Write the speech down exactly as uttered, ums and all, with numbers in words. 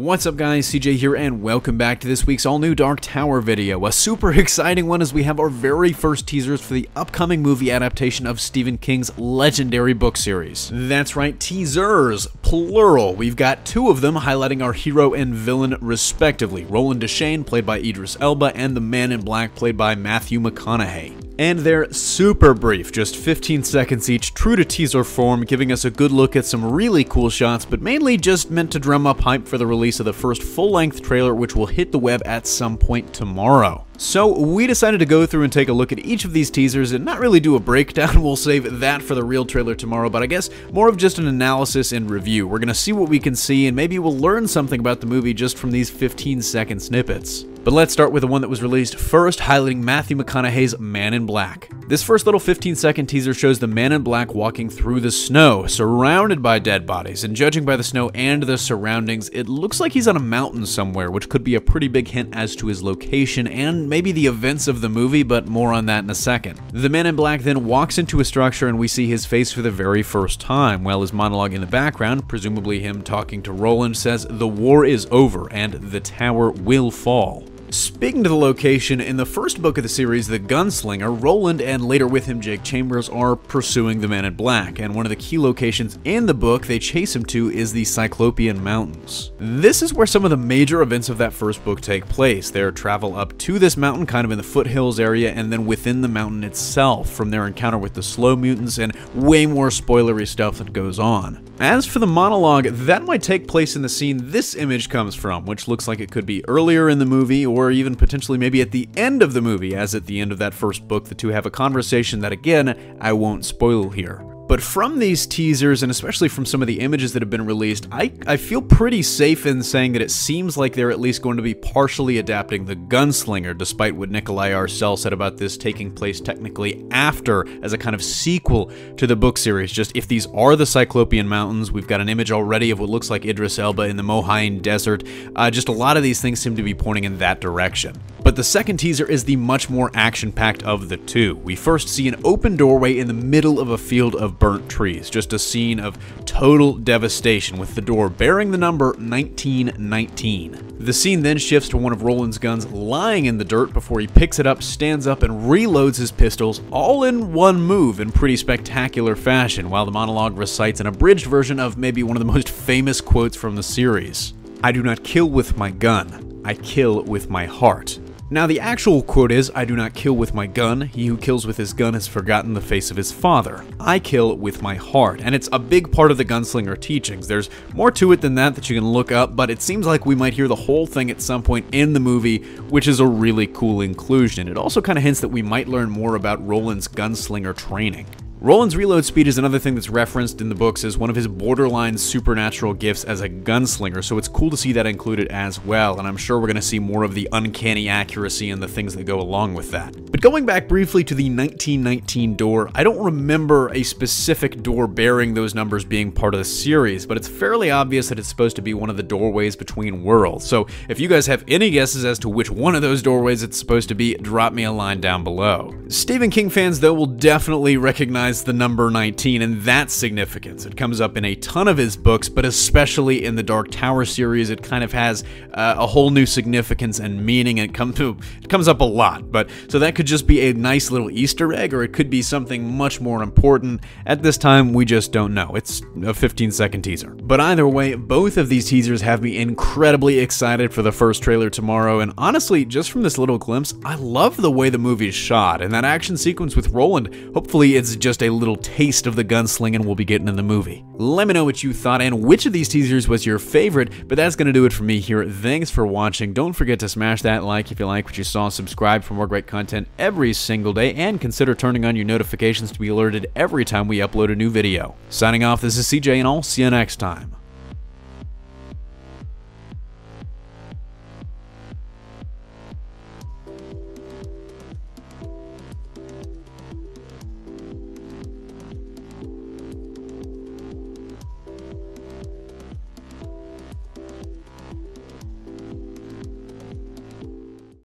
What's up guys, C J here and welcome back to this week's all new Dark Tower video. A super exciting one as we have our very first teasers for the upcoming movie adaptation of Stephen King's legendary book series. That's right, teasers, plural. We've got two of them highlighting our hero and villain respectively. Roland Deschain, played by Idris Elba, and the Man in Black, played by Matthew McConaughey. And they're super brief, just fifteen seconds each, true to teaser form, giving us a good look at some really cool shots, but mainly just meant to drum up hype for the release of the first full-length trailer, which will hit the web at some point tomorrow. So we decided to go through and take a look at each of these teasers and not really do a breakdown. We'll save that for the real trailer tomorrow, but I guess more of just an analysis and review. We're gonna see what we can see and maybe we'll learn something about the movie just from these fifteen second snippets. But let's start with the one that was released first, highlighting Matthew McConaughey's Man in Black. This first little fifteen second teaser shows the Man in Black walking through the snow, surrounded by dead bodies, and judging by the snow and the surroundings, it looks like he's on a mountain somewhere, which could be a pretty big hint as to his location and maybe the events of the movie, but more on that in a second. The Man in Black then walks into a structure and we see his face for the very first time, while his monologue in the background, presumably him talking to Roland, says the war is over and the tower will fall. Speaking to the location, in the first book of the series, The Gunslinger, Roland and later with him Jake Chambers are pursuing the Man in Black, and one of the key locations in the book they chase him to is the Cyclopean Mountains. This is where some of the major events of that first book take place. Their travel up to this mountain, kind of in the foothills area, and then within the mountain itself, from their encounter with the Slow Mutants and way more spoilery stuff that goes on. As for the monologue, that might take place in the scene this image comes from, which looks like it could be earlier in the movie or even potentially maybe at the end of the movie, as at the end of that first book the two have a conversation that, again, I won't spoil here. But from these teasers, and especially from some of the images that have been released, I, I feel pretty safe in saying that it seems like they're at least going to be partially adapting The Gunslinger, despite what Nikolai Arcel said about this taking place technically after, as a kind of sequel to the book series. Just if these are the Cyclopean Mountains, we've got an image already of what looks like Idris Elba in the Mohaine Desert. Uh, just a lot of these things seem to be pointing in that direction. But the second teaser is the much more action-packed of the two. We first see an open doorway in the middle of a field of burnt trees, just a scene of total devastation with the door bearing the number nineteen nineteen. The scene then shifts to one of Roland's guns lying in the dirt before he picks it up, stands up, and reloads his pistols all in one move in pretty spectacular fashion, while the monologue recites an abridged version of maybe one of the most famous quotes from the series. "I do not kill with my gun, I kill with my heart." Now the actual quote is, "I do not kill with my gun, he who kills with his gun has forgotten the face of his father. I kill with my heart," and it's a big part of the Gunslinger teachings. There's more to it than that that you can look up, but it seems like we might hear the whole thing at some point in the movie, which is a really cool inclusion. It also kind of hints that we might learn more about Roland's Gunslinger training. Roland's reload speed is another thing that's referenced in the books as one of his borderline supernatural gifts as a gunslinger, so it's cool to see that included as well, and I'm sure we're going to see more of the uncanny accuracy and the things that go along with that. But going back briefly to the nineteen nineteen door, I don't remember a specific door bearing those numbers being part of the series, but it's fairly obvious that it's supposed to be one of the doorways between worlds, so if you guys have any guesses as to which one of those doorways it's supposed to be, drop me a line down below. Stephen King fans, though, will definitely recognize the number nineteen and that significance. It comes up in a ton of his books, but especially in the Dark Tower series, it kind of has uh, a whole new significance and meaning. It, come to, it comes up a lot, but so that could just be a nice little Easter egg, or it could be something much more important. At this time, we just don't know. It's a fifteen second teaser. But either way, both of these teasers have me incredibly excited for the first trailer tomorrow, and honestly, just from this little glimpse, I love the way the movie's shot, and that action sequence with Roland, hopefully it's just a little taste of the gunslinging we'll be getting in the movie. Let me know what you thought and which of these teasers was your favorite, but that's going to do it for me here. Thanks for watching. Don't forget to smash that like if you like what you saw. Subscribe for more great content every single day, and consider turning on your notifications to be alerted every time we upload a new video. Signing off, this is C J, and I'll see you next time.